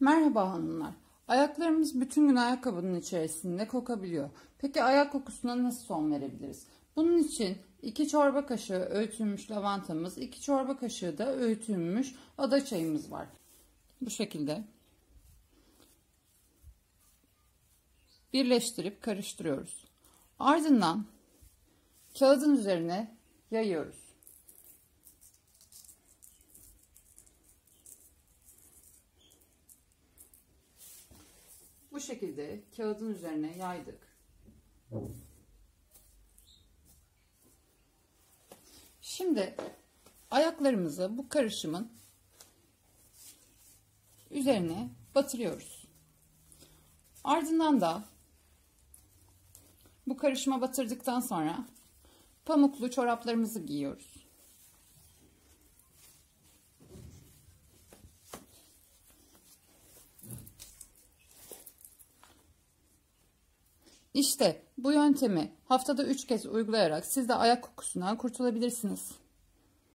Merhaba hanımlar. Ayaklarımız bütün gün ayakkabının içerisinde kokabiliyor. Peki ayak kokusuna nasıl son verebiliriz? Bunun için 2 çorba kaşığı öğütülmüş lavantamız, 2 çorba kaşığı da öğütülmüş ada çayımız var. Bu şekilde birleştirip karıştırıyoruz. Ardından kağıdın üzerine yayıyoruz. Bu şekilde kağıdın üzerine yaydık. Şimdi ayaklarımızı bu karışımın üzerine batırıyoruz. Ardından da bu karışıma batırdıktan sonra pamuklu çoraplarımızı giyiyoruz. İşte bu yöntemi haftada 3 kez uygulayarak siz de ayak kokusundan kurtulabilirsiniz.